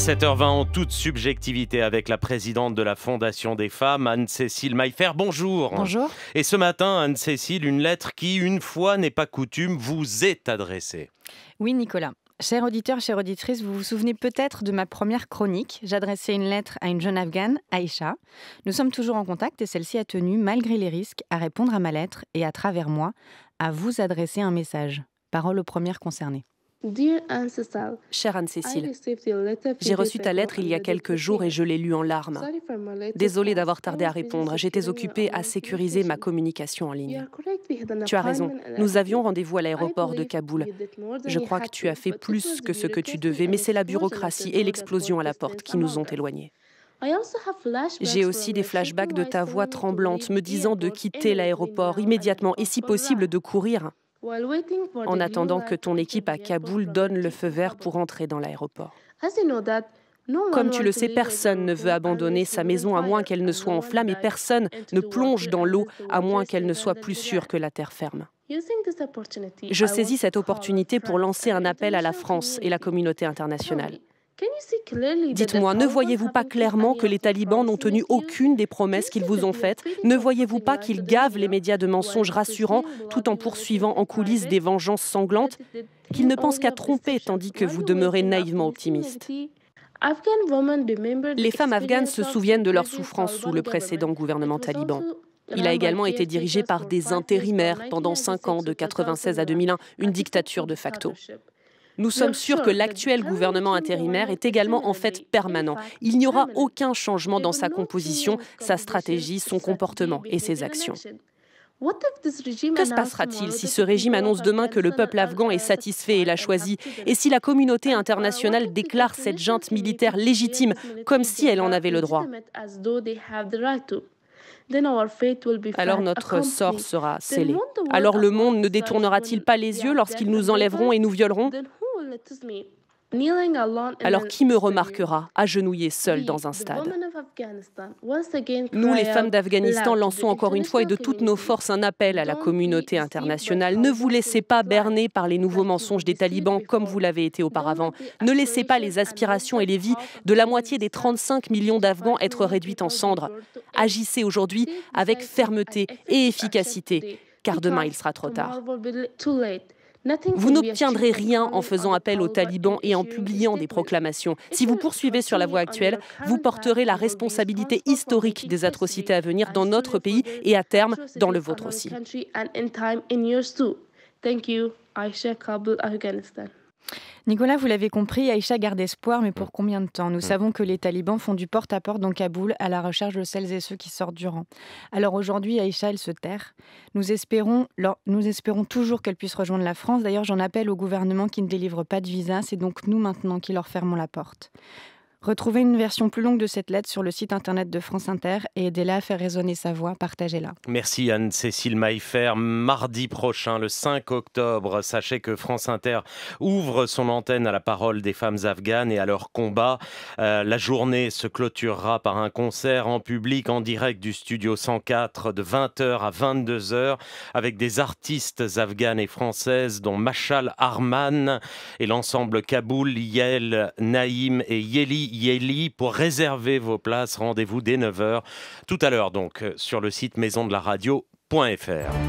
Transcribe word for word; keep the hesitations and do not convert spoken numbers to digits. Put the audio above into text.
sept heures vingt en toute subjectivité avec la présidente de la Fondation des Femmes, Anne-Cécile Mailfert. Bonjour. Bonjour. Et ce matin, Anne-Cécile, une lettre qui, une fois n'est pas coutume, vous est adressée. Oui, Nicolas. Chers auditeurs, chères auditrices, vous vous souvenez peut-être de ma première chronique. J'adressais une lettre à une jeune Afghane, Aïcha. Nous sommes toujours en contact et celle-ci a tenu, malgré les risques, à répondre à ma lettre et à travers moi, à vous adresser un message. Parole aux premières concernées. Chère Anne-Cécile, j'ai reçu ta lettre il y a quelques jours et je l'ai lue en larmes. Désolée d'avoir tardé à répondre, j'étais occupée à sécuriser ma communication en ligne. Tu as raison, nous avions rendez-vous à l'aéroport de Kaboul. Je crois que tu as fait plus que ce que tu devais, mais c'est la bureaucratie et l'explosion à la porte qui nous ont éloignés. J'ai aussi des flashbacks de ta voix tremblante me disant de quitter l'aéroport immédiatement et si possible de courir. En attendant que ton équipe à Kaboul donne le feu vert pour entrer dans l'aéroport. Comme tu le sais, personne ne veut abandonner sa maison à moins qu'elle ne soit en flammes et personne ne plonge dans l'eau à moins qu'elle ne soit plus sûre que la terre ferme. Je saisis cette opportunité pour lancer un appel à la France et la communauté internationale. Dites-moi, ne voyez-vous pas clairement que les talibans n'ont tenu aucune des promesses qu'ils vous ont faites? Ne voyez-vous pas qu'ils gavent les médias de mensonges rassurants tout en poursuivant en coulisses des vengeances sanglantes? Qu'ils ne pensent qu'à tromper tandis que vous demeurez naïvement optimiste. Les femmes afghanes se souviennent de leur souffrance sous le précédent gouvernement taliban. Il a également été dirigé par des intérimaires pendant cinq ans, de quatre-vingt-seize à deux mille un, une dictature de facto. Nous sommes sûrs que l'actuel gouvernement intérimaire est également en fait permanent. Il n'y aura aucun changement dans sa composition, sa stratégie, son comportement et ses actions. Que se passera-t-il si ce régime annonce demain que le peuple afghan est satisfait et l'a choisi? Et si la communauté internationale déclare cette junte militaire légitime, comme si elle en avait le droit? Alors notre sort sera scellé. Alors le monde ne détournera-t-il pas les yeux lorsqu'ils nous enlèveront et nous violeront? Alors qui me remarquera, agenouillée seule dans un stade? Nous, les femmes d'Afghanistan, lançons encore une fois et de toutes nos forces un appel à la communauté internationale. Ne vous laissez pas berner par les nouveaux mensonges des talibans comme vous l'avez été auparavant. Ne laissez pas les aspirations et les vies de la moitié des trente-cinq millions d'Afghans être réduites en cendres. Agissez aujourd'hui avec fermeté et efficacité, car demain il sera trop tard. Vous n'obtiendrez rien en faisant appel aux talibans et en publiant des proclamations. Si vous poursuivez sur la voie actuelle, vous porterez la responsabilité historique des atrocités à venir dans notre pays et à terme dans le vôtre aussi. Nicolas, vous l'avez compris, Aïcha garde espoir, mais pour combien de temps? Nous savons que les talibans font du porte-à-porte dans Kaboul à la recherche de celles et ceux qui sortent du rang. Alors aujourd'hui, Aïcha, elle se terre. Nous espérons, nous espérons toujours qu'elle puisse rejoindre la France. D'ailleurs, j'en appelle au gouvernement qui ne délivre pas de visa. C'est donc nous maintenant qui leur fermons la porte. Retrouvez une version plus longue de cette lettre sur le site internet de France Inter et aidez-la à faire résonner sa voix, partagez-la. Merci Anne-Cécile Mailfert. Mardi prochain, le cinq octobre, sachez que France Inter ouvre son antenne à la parole des femmes afghanes et à leur combat. Euh, la journée se clôturera par un concert en public en direct du Studio cent quatre de vingt heures à vingt-deux heures avec des artistes afghanes et françaises dont Mashal Arman et l'ensemble Kaboul, Yael, Naïm et Yeli Yeli. Pour réserver vos places, rendez-vous dès neuf heures, tout à l'heure donc, sur le site maison de la radio point F R.